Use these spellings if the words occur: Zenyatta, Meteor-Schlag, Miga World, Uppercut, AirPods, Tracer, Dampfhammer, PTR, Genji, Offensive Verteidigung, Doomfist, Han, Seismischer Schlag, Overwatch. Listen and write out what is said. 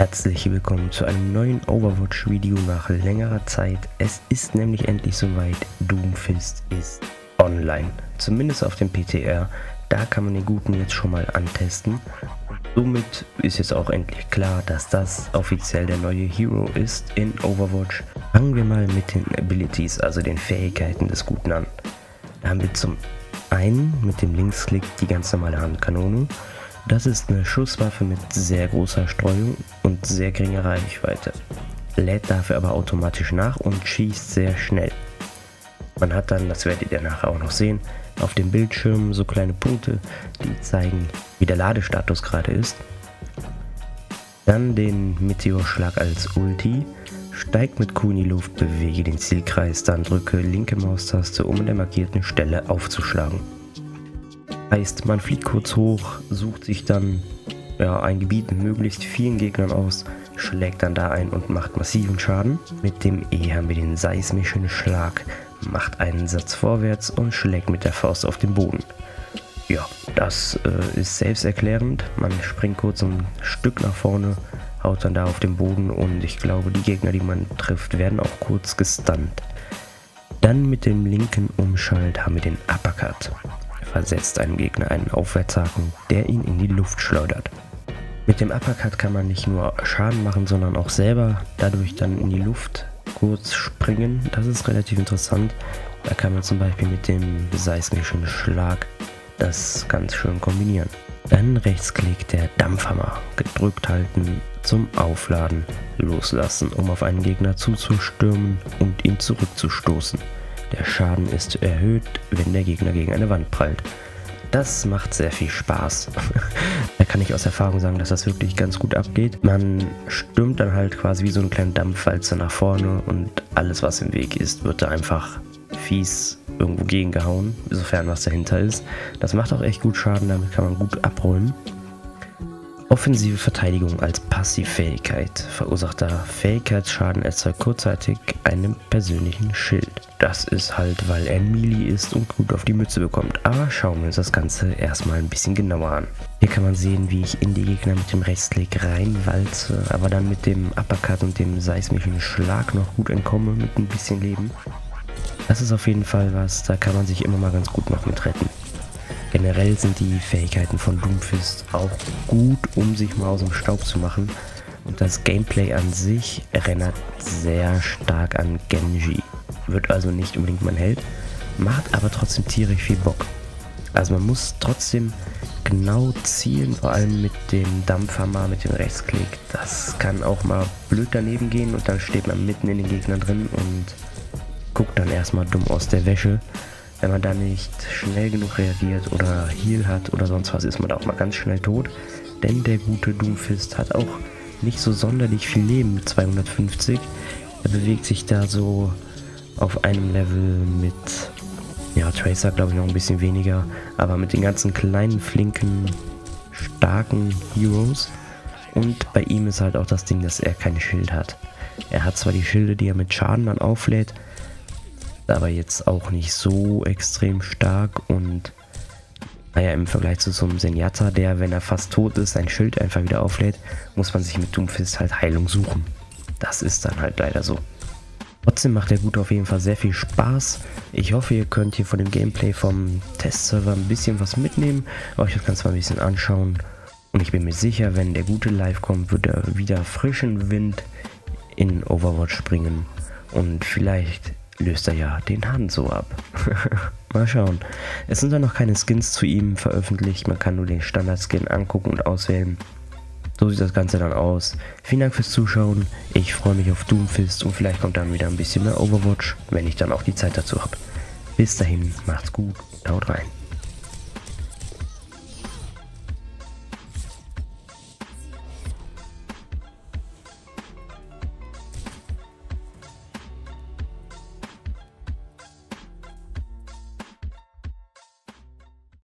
Herzlich willkommen zu einem neuen Overwatch-Video nach längerer Zeit. Es ist nämlich endlich soweit, Doomfist ist online, zumindest auf dem PTR, da kann man den Guten jetzt schon mal antesten. Somit ist jetzt auch endlich klar, dass das offiziell der neue Hero ist in Overwatch. Fangen wir mal mit den Abilities, also den Fähigkeiten des Guten an. Da haben wir zum einen mit dem Linksklick die ganz normale Handkanone. Das ist eine Schusswaffe mit sehr großer Streuung und sehr geringer Reichweite, lädt dafür aber automatisch nach und schießt sehr schnell. Man hat dann, das werdet ihr nachher auch noch sehen, auf dem Bildschirm so kleine Punkte, die zeigen, wie der Ladestatus gerade ist. Dann den Meteor-Schlag als Ulti, steigt mit Q in die Luft, bewege den Zielkreis, dann drücke linke Maustaste, um an der markierten Stelle aufzuschlagen. Heißt, man fliegt kurz hoch, sucht sich dann ein Gebiet mit möglichst vielen Gegnern aus, schlägt dann da ein und macht massiven Schaden. Mit dem E haben wir den Seismischen Schlag, macht einen Satz vorwärts und schlägt mit der Faust auf den Boden. Ja, das ist selbsterklärend, man springt kurz ein Stück nach vorne, haut dann da auf den Boden und ich glaube, die Gegner, die man trifft, werden auch kurz gestunt. Dann mit dem linken Umschalt haben wir den Uppercut. Versetzt einem Gegner einen Aufwärtshaken, der ihn in die Luft schleudert. Mit dem Uppercut kann man nicht nur Schaden machen, sondern auch selber dadurch dann in die Luft kurz springen. Das ist relativ interessant. Da kann man zum Beispiel mit dem seismischen Schlag das ganz schön kombinieren. Dann Rechtsklick der Dampfhammer. Gedrückt halten zum Aufladen, loslassen, um auf einen Gegner zuzustürmen und ihn zurückzustoßen. Der Schaden ist erhöht, wenn der Gegner gegen eine Wand prallt. Das macht sehr viel Spaß. Da kann ich aus Erfahrung sagen, dass das wirklich ganz gut abgeht. Man stürmt dann halt quasi wie so eine kleine Dampfwalze nach vorne und alles, was im Weg ist, wird da einfach fies irgendwo gegengehauen, sofern was dahinter ist. Das macht auch echt gut Schaden, damit kann man gut abräumen. Offensive Verteidigung als Passivfähigkeit. Verursachter Fähigkeitsschaden erzeugt kurzzeitig einen persönlichen Schild. Das ist halt, weil er Melee ist und gut auf die Mütze bekommt. Aber schauen wir uns das Ganze erstmal ein bisschen genauer an. Hier kann man sehen, wie ich in die Gegner mit dem Rechtsklick reinwalze, aber dann mit dem Uppercut und dem seismischen Schlag noch gut entkomme mit ein bisschen Leben. Das ist auf jeden Fall was, da kann man sich immer mal ganz gut noch mit retten. Generell sind die Fähigkeiten von Doomfist auch gut, um sich mal aus dem Staub zu machen. Und das Gameplay an sich erinnert sehr stark an Genji. Wird also nicht unbedingt mein Held, macht aber trotzdem tierisch viel Bock. Also man muss trotzdem genau zielen, vor allem mit dem Dampfhammer, mit dem Rechtsklick. Das kann auch mal blöd daneben gehen und dann steht man mitten in den Gegnern drin und guckt dann erstmal dumm aus der Wäsche. Wenn man da nicht schnell genug reagiert oder Heal hat oder sonst was, ist man da auch mal ganz schnell tot. Denn der gute Doomfist hat auch nicht so sonderlich viel Leben mit 250. Er bewegt sich da so auf einem Level mit Tracer, glaube ich, noch ein bisschen weniger. Aber mit den ganzen kleinen, flinken, starken Heroes. Und bei ihm ist halt auch das Ding, dass er kein Schild hat. Er hat zwar die Schilde, die er mit Schaden dann auflädt, aber jetzt auch nicht so extrem stark und naja, im Vergleich zu so einem Zenyatta, der, wenn er fast tot ist, sein Schild einfach wieder auflädt, muss man sich mit Doomfist halt Heilung suchen. Das ist dann halt leider so. Trotzdem macht der Gute auf jeden Fall sehr viel Spaß. Ich hoffe, ihr könnt hier von dem Gameplay vom Testserver ein bisschen was mitnehmen, euch das Ganze mal ein bisschen anschauen und ich bin mir sicher, wenn der Gute live kommt, wird er wieder frischen Wind in Overwatch springen und vielleicht löst er ja den Han so ab. Mal schauen. Es sind dann noch keine Skins zu ihm veröffentlicht, man kann nur den Standard-Skin angucken und auswählen. So sieht das Ganze dann aus. Vielen Dank fürs Zuschauen, ich freue mich auf Doomfist und vielleicht kommt dann wieder ein bisschen mehr Overwatch, wenn ich dann auch die Zeit dazu habe. Bis dahin, macht's gut, haut rein.